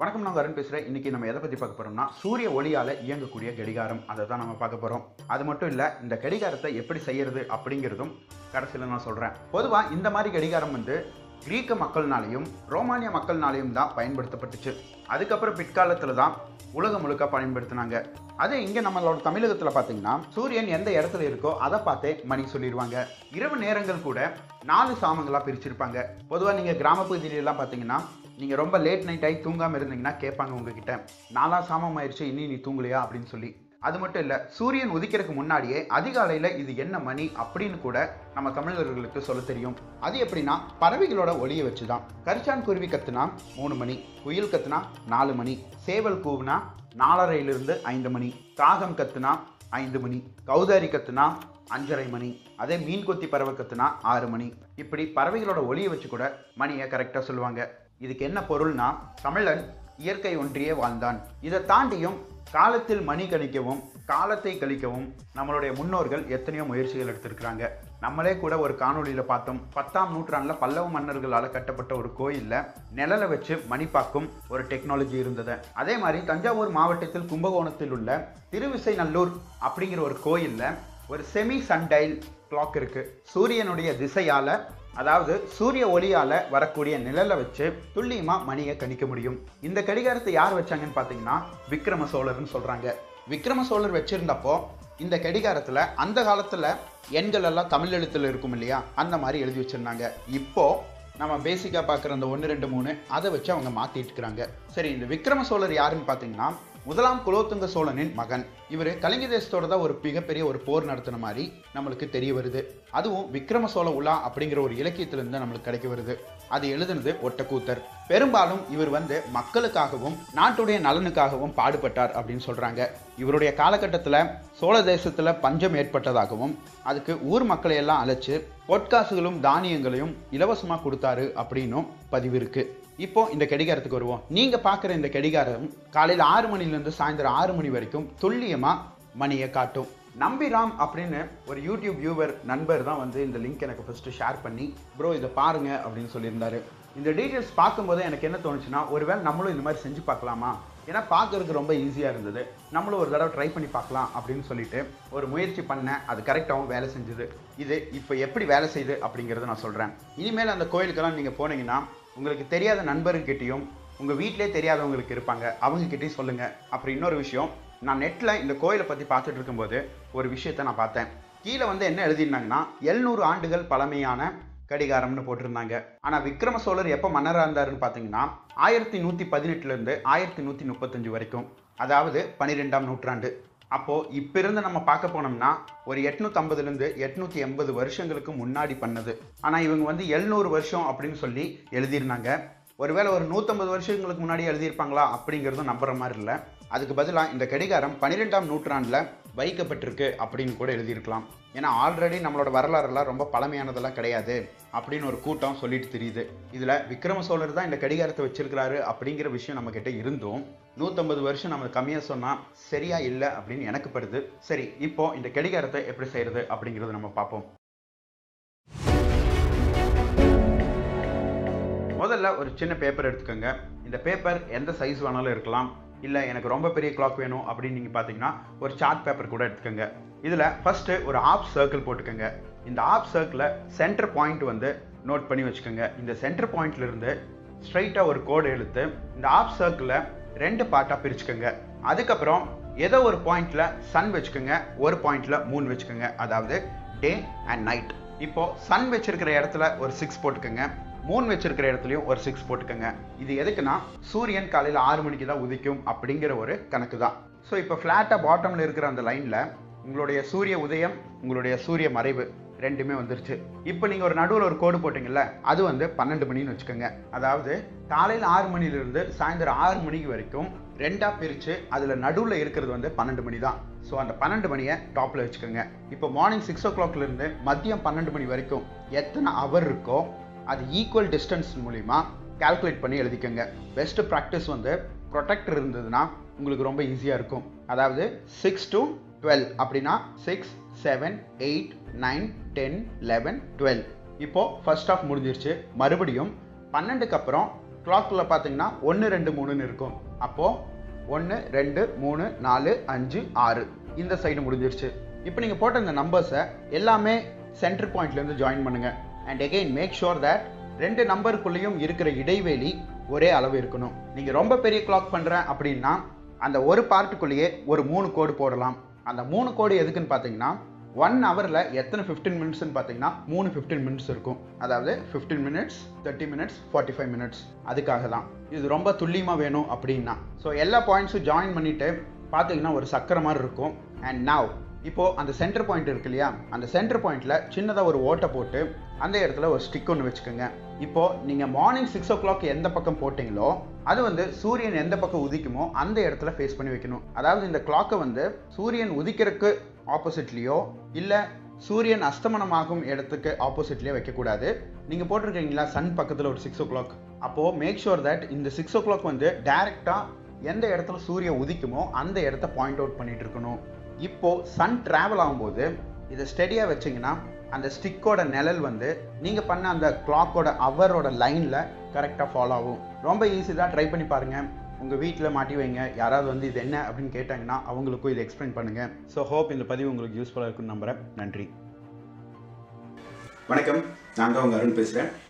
வணக்கம், நான் அருண் பேசுகிறேன். இன்றைக்கி நம்ம எதை பற்றி பார்க்க போகிறோம்னா, சூரிய ஒளியால் இயங்கக்கூடிய கடிகாரம், அதை தான் நம்ம பார்க்க போகிறோம். அது மட்டும் இல்லை, இந்த கடிகாரத்தை எப்படி செய்கிறது அப்படிங்கிறதும் கடைசியில் நான் சொல்கிறேன். பொதுவாக இந்த மாதிரி கடிகாரம் கிரீக்க மக்கள்னாலையும் ரோமானிய மக்கள்னாலையும் தான் பயன்படுத்தப்பட்டுச்சு. அதுக்கப்புறம் பிற்காலத்தில் தான் உலகம் முழுக்க பயன்படுத்தினாங்க. அது இங்கே நம்மளோட தமிழகத்தில் பார்த்தீங்கன்னா, சூரியன் எந்த இடத்துல இருக்கோ அதை பார்த்தே மணி சொல்லிடுவாங்க. இரவு நேரங்கள் கூட 4 சாமங்களாக பிரிச்சிருப்பாங்க. பொதுவாக நீங்கள் கிராம பகுதியிலலாம் பார்த்தீங்கன்னா, நீங்கள் ரொம்ப லேட் நைட் ஆகி தூங்காமல் இருந்தீங்கன்னா கேட்பாங்க உங்ககிட்ட, 4 சாமம் ஆயிடுச்சு, இனி நீ தூங்கலையா அப்படின்னு சொல்லி. அது மட்டும் இல்லை, சூரியன் உதிக்கிறதுக்கு முன்னாடியே அதிகாலையில் இது என்ன மணி அப்படின்னு கூட நம்ம தமிழர்களுக்கு சொல்ல தெரியும். அது எப்படின்னா, பறவைகளோட ஒளியை வச்சு தான். கரிச்சான் குருவி கத்துனா 3 மணி, குயில் கத்துனா 4 மணி, சேவல் கூவுனா 4:30லிருந்து 5 மணி, காகம் கத்துனா 5 மணி, கௌதாரி கத்துனா 5:30 மணி, அதே மீன் கொத்தி பறவை கத்துனா 6 மணி. இப்படி பறவைகளோட ஒளியை வச்சு கூட மணியை கரெக்டாக சொல்லுவாங்க. இதுக்கு என்ன பொருள்னா, தமிழன் இயற்கை ஒன்றியே வாழ்ந்தான். இதை தாண்டியும் காலத்தில் மணி கணிக்கவும் காலத்தை கழிக்கவும் நம்மளுடைய முன்னோர்கள் எத்தனையோ முயற்சிகள் எடுத்திருக்கிறாங்க. நம்மளே கூட ஒரு காணொலியில் பார்த்தோம், 10ஆம் நூற்றாண்டில் பல்லவ மன்னர்களால் கட்டப்பட்ட ஒரு கோயிலில் நிழலை வச்சு மணி பார்க்கும் ஒரு டெக்னாலஜி இருந்தது. அதே மாதிரி தஞ்சாவூர் மாவட்டத்தில் கும்பகோணத்தில் உள்ள திருவிசைநல்லூர் அப்படிங்கிற ஒரு கோயிலில் ஒரு செமி சன்டைல் கிளாக் இருக்குது. சூரியனுடைய திசையால், அதாவது சூரிய ஒளியால் வரக்கூடிய நிழலை வச்சு துல்லியமாக மணியை கணிக்க முடியும். இந்த கடிகாரத்தை யார் வச்சாங்கன்னு பார்த்தீங்கன்னா, விக்ரம சோழர்னு சொல்கிறாங்க. விக்ரம சோழர் வச்சுருந்தப்போ இந்த கடிகாரத்தில் அந்த காலத்தில் எண்கள் எல்லாம் தமிழ் எழுத்தில் இருக்கும் இல்லையா, அந்த மாதிரி எழுதி வச்சுருந்தாங்க. இப்போது நம்ம பேசிக்காக பார்க்குற அந்த 1, 2, 3 அதை வச்சு அவங்க மாற்றிட்டுருக்கிறாங்க. சரி, இந்த விக்ரம சோழர் யாருன்னு பார்த்தீங்கன்னா, முதலாம் குலோத்துங்க சோழனின் மகன். இவர் கலிங்க தேசத்தோட தான் ஒரு மிகப்பெரிய ஒரு போர் நடத்தின மாதிரி நம்மளுக்கு தெரிய வருது. அதுவும் விக்ரம சோழ உலா அப்படிங்கிற ஒரு இலக்கியத்திலிருந்து நம்மளுக்கு கிடைக்க வருது. அது எழுதுனது ஒட்டக்கூத்தர். பெரும்பாலும் இவர் மக்களுக்காகவும் நாட்டுடைய நலனுக்காகவும் பாடுபட்டார் அப்படின்னு சொல்கிறாங்க. இவருடைய காலகட்டத்தில் சோழ தேசத்தில் பஞ்சம் ஏற்பட்டதாகவும் அதுக்கு ஊர் மக்களையெல்லாம் அழைச்சி பொற்காசுகளும் தானியங்களையும் இலவசமாக கொடுத்தாரு அப்படின்னும் பதிவு இருக்குது. இப்போ இந்த கடிகாரத்துக்கு வருவோம். நீங்கள் பார்க்குற இந்த கடிகாரம் காலையில் 6 மணிலேருந்து சாயந்தரம் 6 மணி வரைக்கும் துல்லியமாக மணியை காட்டும். நம்பிராம் அப்படின்னு ஒரு யூடியூப் வியூவர் நண்பர் தான் இந்த லிங்க் எனக்கு ஃபஸ்ட்டு ஷேர் பண்ணி, ப்ரோ இதை பாருங்கள் அப்படின்னு சொல்லியிருந்தாரு. இந்த டீட்டெயில்ஸ் பார்க்கும்போது எனக்கு என்ன தோணுச்சுன்னா, ஒருவேளை நம்மளும் இந்த மாதிரி செஞ்சு பார்க்கலாமா, ஏன்னா பார்க்குறதுக்கு ரொம்ப ஈஸியாக இருந்தது, நம்மளும் ஒரு தடவை ட்ரை பண்ணி பார்க்கலாம் அப்படின்னு சொல்லிட்டு ஒரு முயற்சி பண்ணேன். அது கரெக்டாகவும் வேலை செஞ்சுது. இது இப்போ எப்படி வேலை செய்யுது அப்படிங்கிறத நான் சொல்கிறேன். இனிமேல் அந்த கோயிலுக்கெல்லாம் நீங்கள் போனீங்கன்னா உங்களுக்கு தெரியாத நண்பர்கிட்டையும் உங்கள் வீட்டிலே தெரியாதவங்களுக்கு இருப்பாங்க, அவங்கக்கிட்டையும் சொல்லுங்கள். அப்புறம் இன்னொரு விஷயம், நான் நெட்டில் இந்த கோயிலை பற்றி பார்த்துட்டு இருக்கும்போது ஒரு விஷயத்தை நான் பார்த்தேன். கீழே என்ன எழுதியிருந்தாங்கன்னா, 700 ஆண்டுகள் பழமையான கடிகாரம்னு போட்டிருந்தாங்க. ஆனால் விக்ரம சோழர் எப்போ மன்னராக இருந்தாருன்னு பார்த்தீங்கன்னா, 1118லிருந்து 1135 வரைக்கும், அதாவது 12ஆம் நூற்றாண்டு. அப்போது இப்போ இருந்து நம்ம பார்க்க போனோம்னா ஒரு 850லிருந்து 880 வருஷங்களுக்கு முன்னாடி பண்ணது. ஆனால் இவங்க 700 வருஷம் அப்படின்னு சொல்லி எழுதியிருந்தாங்க. ஒருவேளை ஒரு 150 வருஷங்களுக்கு முன்னாடி எழுதியிருப்பாங்களா அப்படிங்கிறதும் நம்புற மாதிரி இல்லை. அதுக்கு பதிலாக இந்த கடிகாரம் 12ஆம் நூற்றாண்டில் வைக்கப்பட்டிருக்கு அப்படின்னு கூட எழுதியிருக்கலாம். ஏன்னா ஆல்ரெடி நம்மளோட வரலாறுலாம் ரொம்ப பழமையானதெல்லாம் கிடையாது அப்படின்னு ஒரு கூட்டம் சொல்லிட்டு தெரியுது. இதில் விக்ரம சோழர் தான் இந்த கடிகாரத்தை வச்சிருக்கிறாரு அப்படிங்கிற விஷயம் நம்மக்கிட்ட இருந்தும் 150 வருஷம் நம்ம கம்மியாக சொன்னால் சரியா இல்லை அப்படின்னு எனக்கு படுது. சரி, இப்போது இந்த கடிகாரத்தை எப்படி செய்கிறது அப்படிங்கிறது நம்ம பார்ப்போம். முதல்ல ஒரு சின்ன பேப்பர் எடுத்துக்கோங்க. இந்த பேப்பர் எந்த சைஸ் வேணாலும் இருக்கலாம். இல்லை எனக்கு ரொம்ப பெரிய கிளாக் வேணும் அப்படின்னு நீங்கள் பார்த்தீங்கன்னா ஒரு சார்ட் பேப்பர் கூட எடுத்துக்கோங்க. இதில் ஃபஸ்ட்டு ஒரு ஆஃப் சர்க்கிள் போட்டுக்கோங்க. இந்த ஆஃப் சர்க்கிளில் சென்டர் பாயிண்ட் நோட் பண்ணி வச்சுக்கோங்க. இந்த சென்டர் பாயிண்ட்லேருந்து ஸ்ட்ரைட்டாக ஒரு கோடு எடுத்து இந்த ஆஃப் சர்க்கிளில் 2 பார்ட்டாக பிரிச்சுக்கோங்க. அதுக்கப்புறம் ஏதோ ஒரு பாயிண்டில் சன் வச்சுக்கோங்க, ஒரு பாயிண்டில் மூன் வச்சுக்கோங்க, அதாவது டே அண்ட் நைட். இப்போது சன் வச்சுருக்கிற இடத்துல ஒரு 6 போட்டுக்கோங்க, மூன் வச்சிருக்கிற இடத்துலையும் ஒரு 6 போட்டுக்கோங்க. இது எதுக்குன்னா, சூரியன் காலையில் 6 மணிக்கு தான் உதிக்கும் அப்படிங்கிற ஒரு கணக்கு தான். ஸோ இப்போ ஃப்ளாட்டாக பாட்டமில் இருக்கிற அந்த லைனில் உங்களுடைய சூரிய உதயம், உங்களுடைய சூரிய மறைவு ரெண்டுமே வந்துருச்சு. இப்போ நீங்கள் ஒரு நடுவில் ஒரு கோடு போட்டிங்கல்ல, அது 12 மணின்னு வச்சுக்கோங்க. அதாவது காலையில் 6 மணிலிருந்து சாயந்தரம் 6 மணிக்கு வரைக்கும் 2ஆக பிரித்து அதில் நடுவில் இருக்கிறது 12 மணி தான். ஸோ அந்த 12 மணியை டாப்பில் வச்சுக்கோங்க. இப்போ மார்னிங் 6 o'clockலேருந்து மதியம் 12 மணி வரைக்கும் எத்தனை அவர் இருக்கோ அது ஈக்குவல் டிஸ்டன்ஸ் மூலிமா கால்குலேட் பண்ணி எழுதிக்கோங்க. பெஸ்ட் ப்ராக்டிஸ் ப்ரொடெக்டர் இருந்ததுன்னா உங்களுக்கு ரொம்ப ஈஸியாக இருக்கும். அதாவது 6 to 12 அப்படின்னா 6, 7, 8, 9, 10, 11, 12. இப்போது ஃபர்ஸ்ட் ஆஃப் முடிஞ்சிருச்சு. மறுபடியும் 12க்கு அப்புறம் கிளாக்ல பாத்தீங்கன்னா 1 2 3 ன்னு இருக்கும். அப்போ 1 2 3 4 5 6 இந்த சைடு முடிஞ்சிருச்சு. இப்போ நீங்க போட்ட இந்த நம்பர்ஸை எல்லாமே சென்டர் பாயிண்ட்ல இருந்து ஜாயின் பண்ணுங்க. And again make sure that ரெண்டு நம்பருக்குள்ளேயும் இருக்கிற இடைவெளி ஒரே அளவு இருக்கணும். நீங்க ரொம்ப பெரிய கிளாக் பண்றேன் அப்படின்னா அந்த ஒரு பார்ட்டுக்குள்ளேயே ஒரு 3 கோடு போடலாம். அந்த 3 கோடு எதுக்குன்னு பார்த்தீங்கன்னா 1 ஹவரில் எத்தனை 15 மினிட்ஸ்ன்னு பார்த்தீங்கன்னா 3 15 மினிட்ஸ் இருக்கும். அதாவது 15 மினிட்ஸ், 30 மினிட்ஸ், 45 மினிட்ஸ். அதுக்காக தான் இது ரொம்ப துல்லியமாக வேணும் அப்படின்னா. ஸோ எல்லா பாயிண்ட்ஸும் ஜாயின் பண்ணிவிட்டு பார்த்தீங்கன்னா ஒரு சக்கர மாதிரி இருக்கும். அண்ட் நாவ் இப்போது அந்த சென்டர் பாயிண்ட் இருக்கு இல்லையா, அந்த சென்டர் பாயிண்ட்டில் சின்னதாக ஒரு ஓட்டை போட்டு அந்த இடத்துல ஒரு ஸ்டிக் ஒன்று வச்சுக்கோங்க. இப்போது நீங்கள் மார்னிங் 6 o'clock எந்த பக்கம் போட்டிங்களோ அது வந்து சூரியன் எந்த பக்கம் உதிக்குமோ அந்த இடத்துல ஃபேஸ் பண்ணி வைக்கணும். அதாவது இந்த கிளாக்கை வந்து சூரியன் உதிக்கிறதுக்கு ஆப்போசிட்லேயோ இல்லை சூரியன் அஸ்தமனமாகும் இடத்துக்கு ஆப்போசிட்லேயோ வைக்கக்கூடாது. நீங்கள் போட்டிருக்கீங்களா சன் பக்கத்தில் ஒரு 6 o'clock, அப்போது மேக் ஷுர் தட் இந்த 6 o'clock வந்து டைரெக்டாக எந்த இடத்துல சூரியன் உதிக்குமோ அந்த இடத்த பாயிண்ட் அவுட் பண்ணிகிட்டு இருக்கணும். இப்போது சன் ட்ராவல் ஆகும்போது இதை ஸ்டெடியாக வச்சிங்கன்னா அந்த ஸ்டிக்கோட நிழல் வந்து நீங்கள் பண்ண அந்த கிளாக்கோட அவரோட லைனில் கரெக்டாக ஃபாலோ ஆகும். ரொம்ப ஈஸி தான், ட்ரை பண்ணி பாருங்கள். உங்கள் வீட்டில் மாட்டி வைங்க, யாராவது வந்து இது என்ன அப்படின்னு கேட்டாங்கன்னா அவங்களுக்கும் இதை எக்ஸ்பிளைன் பண்ணுங்கள். ஸோ ஹோப் இந்த பதிவு உங்களுக்கு யூஸ்ஃபுல்லாக இருக்குன்னு நம்புகிறேன். நன்றி. வணக்கம், நான் தான் உங்கள் அருண் பேசுகிறேன்.